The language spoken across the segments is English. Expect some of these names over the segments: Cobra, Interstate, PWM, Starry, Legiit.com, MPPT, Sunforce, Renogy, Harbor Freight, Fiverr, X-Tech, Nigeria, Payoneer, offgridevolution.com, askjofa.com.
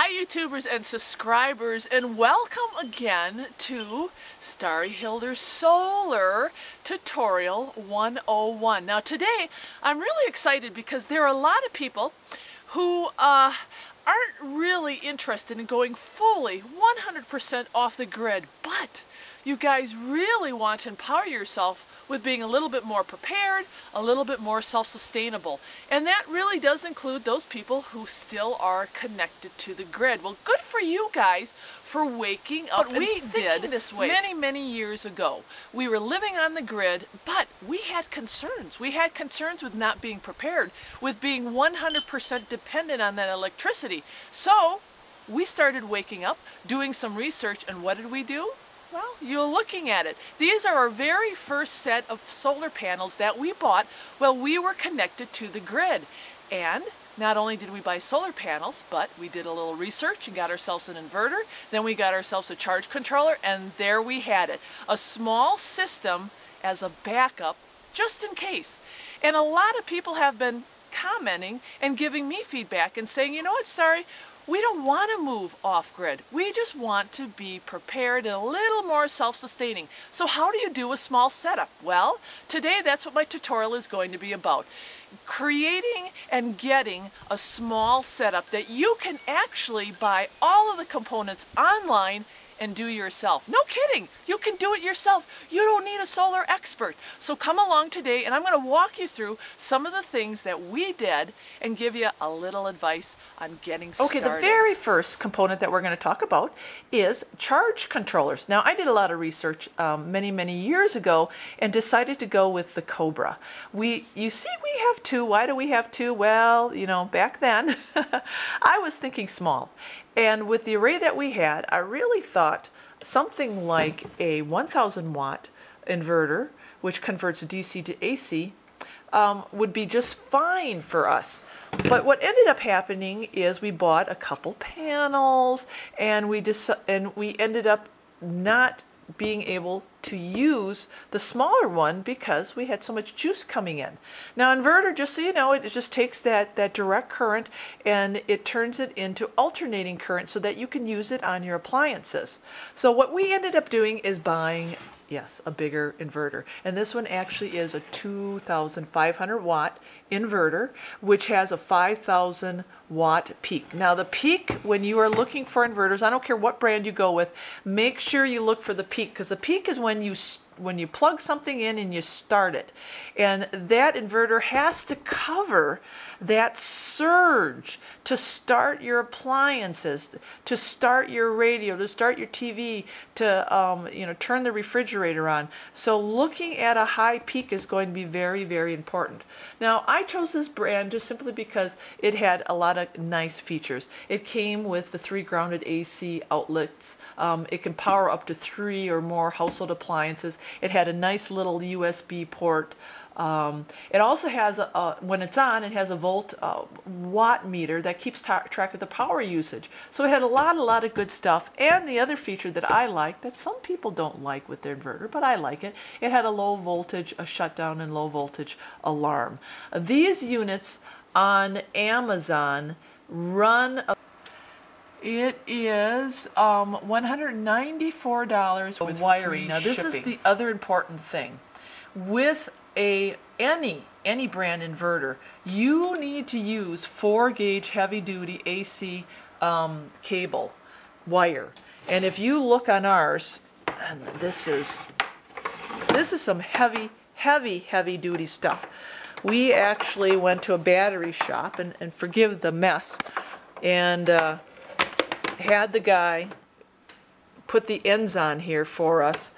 Hi YouTubers and subscribers, and welcome again to Starry Hilder's Solar Tutorial 101. Now today I'm really excited because there are a lot of people who aren't really interested in going fully 100% off the grid, but you guys really want to empower yourself with being a little bit more prepared, a little bit more self-sustainable. And that really does include those people who still are connected to the grid. Well, good for you guys for waking up. But we did this way many, many years ago. We were living on the grid, but we had concerns. We had concerns with not being prepared, with being 100% dependent on that electricity. So we started waking up, doing some research, and what did we do? Well, you're looking at it. These are our very first set of solar panels that we bought while we were connected to the grid. And not only did we buy solar panels, but we did a little research and got ourselves an inverter. Then we got ourselves a charge controller, and there we had it. A small system as a backup, just in case. And a lot of people have been commenting and giving me feedback and saying, you know what, sorry, we don't want to move off-grid. We just want to be prepared and a little more self-sustaining. So how do you do a small setup? Well, today that's what my tutorial is going to be about. Creating and getting a small setup that you can actually buy all of the components online and do yourself. No kidding, you can do it yourself. You don't need a solar expert. So come along today and I'm gonna walk you through some of the things that we did and give you a little advice on getting started. Okay, the very first component that we're gonna talk about is charge controllers. Now I did a lot of research many, many years ago and decided to go with the Cobra. You see we have two. Why do we have two? Well, you know, back then I was thinking small. And with the array that we had, I really thought something like a 1,000 watt inverter, which converts DC to AC, would be just fine for us. But what ended up happening is we bought a couple panels, and we ended up not being able to use the smaller one because we had so much juice coming in. Now inverter, just so you know, it just takes that direct current and it turns it into alternating current so that you can use it on your appliances. So what we ended up doing is buying, yes, a bigger inverter. And this one actually is a 2,500 watt inverter, which has a 5,000 watt peak. Now the peak, when you are looking for inverters, I don't care what brand you go with, make sure you look for the peak, because the peak is when you plug something in and you start it. And that inverter has to cover that surge to start your appliances, to start your radio, to start your TV, to you know, turn the refrigerator on. So looking at a high peak is going to be very, very important. Now I chose this brand just simply because it had a lot of nice features. It came with the 3 grounded AC outlets. It can power up to 3 or more household appliances. It had a nice little USB port. It also has, when it's on, it has a watt meter that keeps track of the power usage. So it had a lot of good stuff. And the other feature that I like, that some people don't like with their inverter, but I like it, it had a low voltage, a shutdown, and low voltage alarm. These units on Amazon run it is $194 with wiring. Now this is the other important thing. With any brand inverter, you need to use 4-gauge heavy-duty AC cable wire. And if you look on ours, and this is some heavy-duty stuff. We actually went to a battery shop, and forgive the mess, and had the guy put the ends on here for us.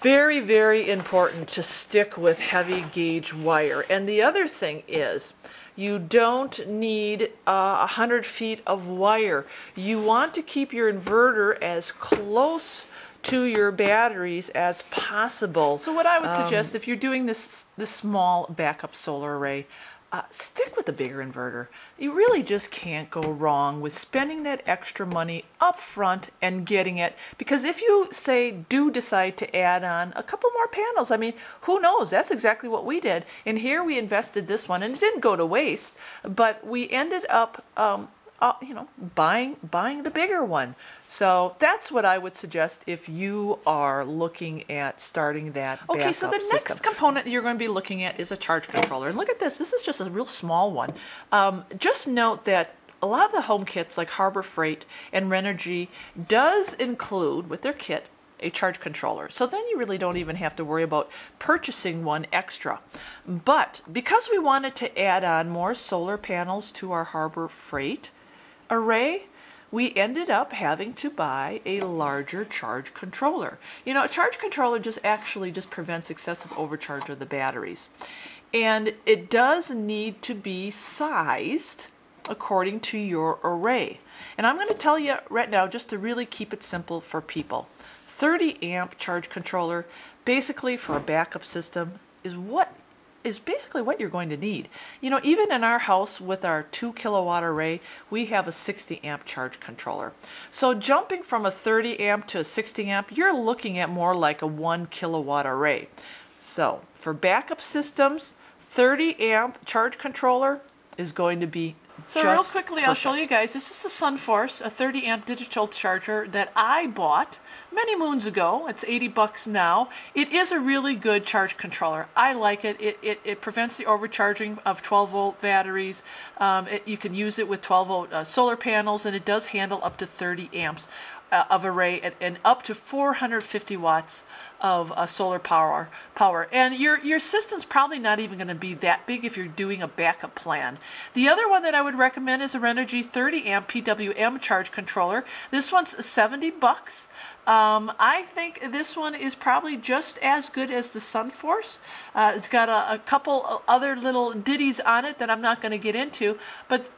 Very, very important to stick with heavy gauge wire. And the other thing is, you don't need 100 feet of wire. You want to keep your inverter as close to your batteries as possible. So what I would suggest, if you're doing this small backup solar array, stick with the bigger inverter. You really just can't go wrong with spending that extra money up front and getting it, because if you decide to add on a couple more panels, I mean, who knows? That's exactly what we did. And here we invested this one, and it didn't go to waste, but we ended up you know, buying the bigger one. So that's what I would suggest if you are looking at starting that backup system. Okay, so the next component that you're going to be looking at is a charge controller. And look at this. This is just a real small one. Just note that a lot of the home kits like Harbor Freight and Renogy does include with their kit a charge controller. So then you really don't even have to worry about purchasing one extra. But because we wanted to add on more solar panels to our Harbor Freight array, we ended up having to buy a larger charge controller. You know, a charge controller just actually just prevents excessive overcharge of the batteries. And it does need to be sized according to your array. And I'm going to tell you right now, just to really keep it simple for people, 30-amp charge controller, basically for a backup system, is basically what you're going to need. You know, even in our house with our 2-kilowatt array, we have a 60-amp charge controller. So jumping from a 30-amp to a 60-amp, you're looking at more like a 1-kilowatt array. So for backup systems, 30-amp charge controller is going to be so just real quickly, perfect. I'll show you guys. This is the Sunforce, a 30-amp digital charger that I bought many moons ago. It's $80 now. It is a really good charge controller. I like it. It prevents the overcharging of 12-volt batteries. You can use it with 12-volt solar panels, and it does handle up to 30 amps of array and up to 450 watts of solar power. And your system's probably not even going to be that big if you're doing a backup plan. The other one that I would recommend is a Renogy 30-amp PWM charge controller. This one's $70. I think this one is probably just as good as the Sunforce. It's got a couple other little ditties on it that I'm not going to get into, but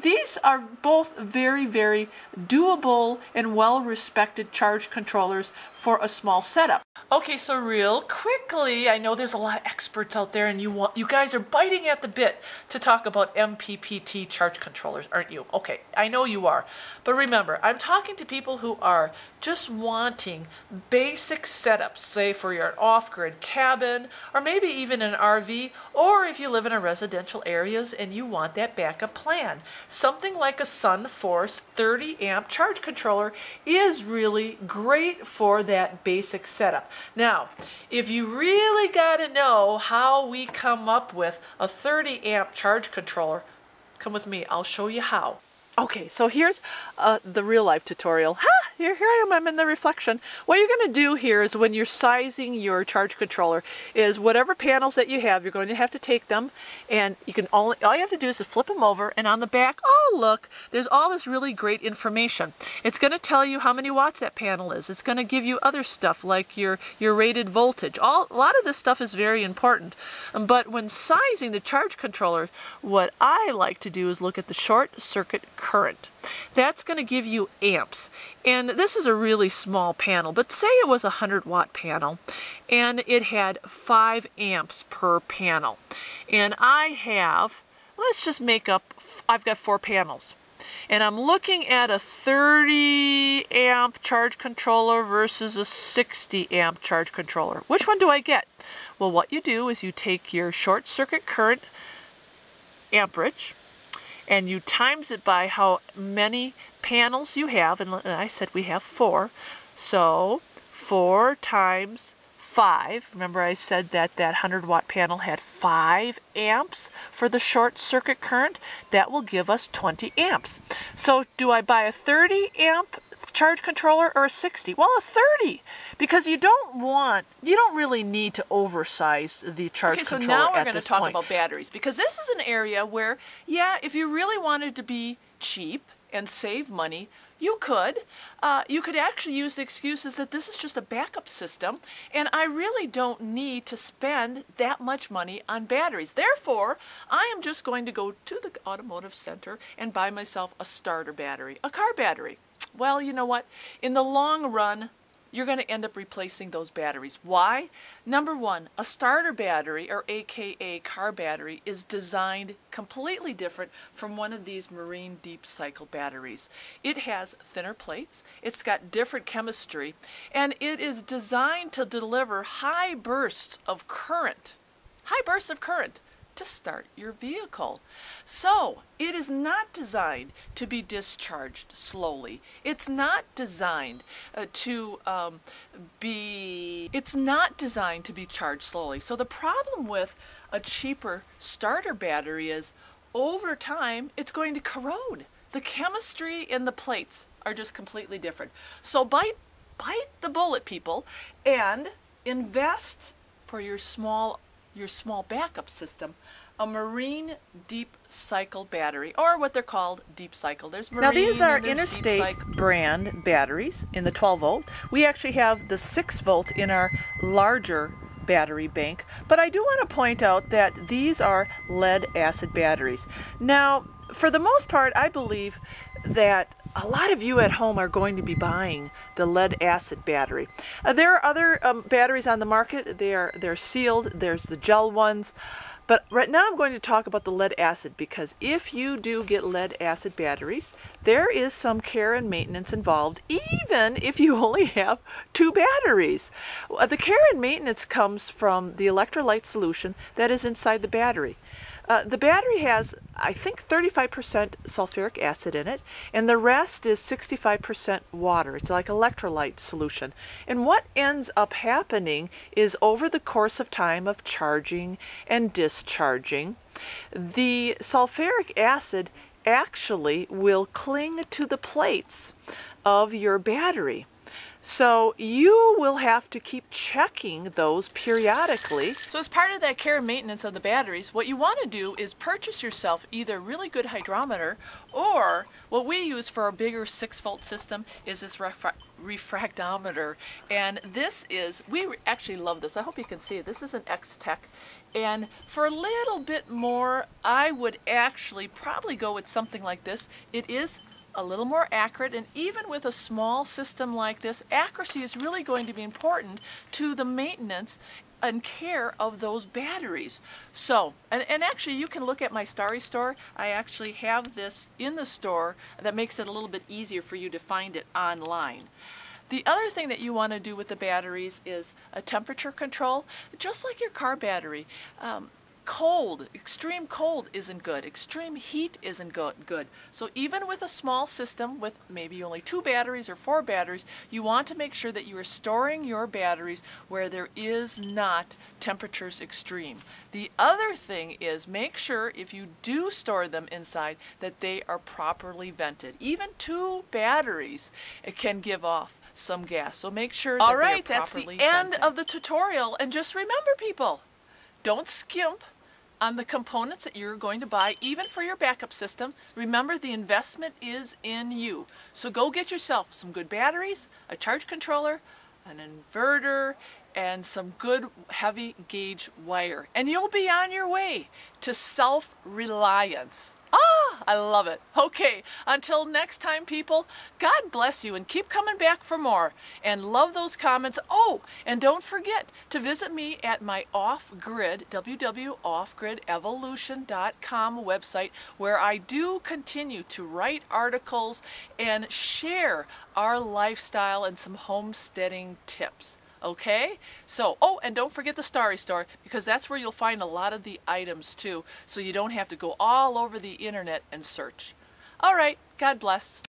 these are both very, very doable and well-respected charge controllers for a small setup. Okay, so real quickly, I know there's a lot of experts out there, and you guys are biting at the bit to talk about MPPT charge controllers, aren't you? Okay, I know you are. But remember, I'm talking to people who are just wanting basic setups, say for your off-grid cabin, or maybe even an RV, or if you live in a residential areas and you want that backup plan. Something like a Sunforce 30-amp charge controller is really great for that basic setup. Now, if you really got to know how we come up with a 30-amp charge controller, come with me. I'll show you how. Okay, so here's the real-life tutorial. Here I am, I'm in the reflection. What you're going to do here is when you're sizing your charge controller is whatever panels that you have, you're going to have to take them, and you can all you have to do is to flip them over, and on the back, oh look, there's all this really great information. It's going to tell you how many watts that panel is. It's going to give you other stuff like your rated voltage. A lot of this stuff is very important. But when sizing the charge controller, what I like to do is look at the short circuit current. That's going to give you amps, and this is a really small panel, but say it was a 100-watt panel and it had 5 amps per panel, and I have, let's just make up, I've got 4 panels, and I'm looking at a 30-amp charge controller versus a 60-amp charge controller. Which one do I get? Well, what you do is you take your short circuit current amperage and you times it by how many panels you have, and I said we have 4, so 4 times 5. Remember I said that that 100-watt panel had 5 amps for the short circuit current. That will give us 20 amps. So do I buy a 30-amp charge controller or a 60? Well, a 30, because you don't really need to oversize the charge controller. Okay, so now we're going to talk about batteries, because this is an area where, yeah, if you really wanted to be cheap and save money, you could actually use the excuses that this is just a backup system and I really don't need to spend that much money on batteries. Therefore, I am just going to go to the automotive center and buy myself a starter battery, a car battery. Well, you know what? In the long run, you're going to end up replacing those batteries. Why? Number one, a starter battery, or AKA car battery, is designed completely different from one of these marine deep cycle batteries. It has thinner plates, it's got different chemistry, and it is designed to deliver high bursts of current to start your vehicle. So it is not designed to be discharged slowly. It's not designed to be charged slowly. So the problem with a cheaper starter battery is over time it's going to corrode. The chemistry in the plates are just completely different. So bite the bullet, people, and invest for your small backup system a marine deep cycle battery, or what they're called deep cycle. There's marine. Now these are Interstate brand batteries in the 12 volt. We actually have the 6 volt in our larger battery bank, but I do want to point out that these are lead acid batteries. Now, for the most part, I believe that a lot of you at home are going to be buying the lead acid battery. There are other batteries on the market. They're sealed. There's the gel ones. But right now I'm going to talk about the lead acid, because if you do get lead acid batteries, there is some care and maintenance involved, even if you only have 2 batteries. The care and maintenance comes from the electrolyte solution that is inside the battery. The battery has, I think, 35% sulfuric acid in it, and the rest is 65% water. It's like electrolyte solution. And what ends up happening is, over the course of time of charging and discharging, the sulfuric acid actually will cling to the plates of your battery. So you will have to keep checking those periodically. So as part of that care and maintenance of the batteries, what you want to do is purchase yourself either a really good hydrometer, or what we use for a bigger 6-volt system is this refractometer. And this is, we actually love this. I hope you can see it. This is an X-Tech. And for a little bit more, I would actually probably go with something like this. It is a little more accurate, and even with a small system like this, accuracy is really going to be important to the maintenance and care of those batteries. So, and actually you can look at my Starry store. I actually have this in the store. That makes it a little bit easier for you to find it online. The other thing that you want to do with the batteries is a temperature control, just like your car battery. Cold, extreme cold isn't good. Extreme heat isn't good. So even with a small system with maybe only 2 batteries or 4 batteries, you want to make sure that you are storing your batteries where there is not temperatures extreme. The other thing is, make sure if you do store them inside that they are properly vented. Even 2 batteries can give off some gas. So make sure that they are properly vented. All right, that's the end of the tutorial. And just remember, people, don't skimp on the components that you're going to buy, even for your backup system. Remember, the investment is in you. So go get yourself some good batteries, a charge controller, an inverter, and some good heavy gauge wire. And you'll be on your way to self-reliance. Ah, I love it. Okay, until next time, people, God bless you, and keep coming back for more. And love those comments. Oh, and don't forget to visit me at my off-grid, www.offgridevolution.com website, where I do continue to write articles and share our lifestyle and some homesteading tips. Okay? So, oh, and don't forget the Starry store, because that's where you'll find a lot of the items too, so you don't have to go all over the internet and search. All right, God bless.